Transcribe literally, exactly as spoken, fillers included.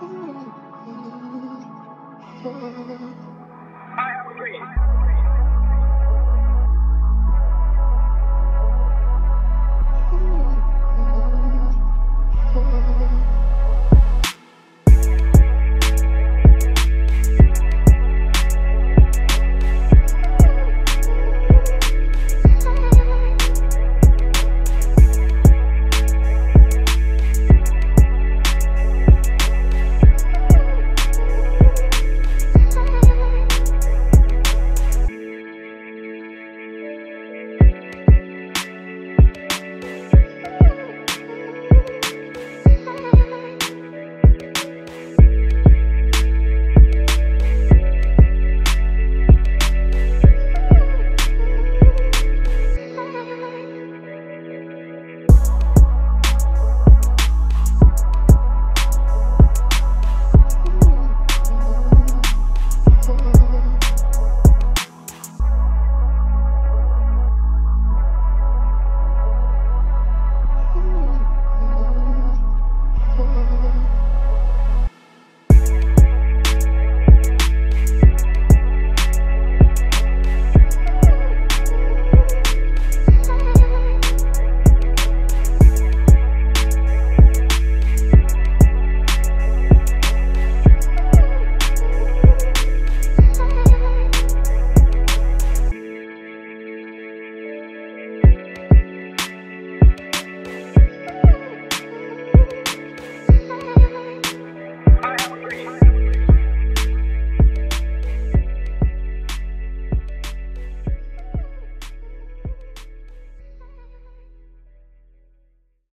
I have a dream.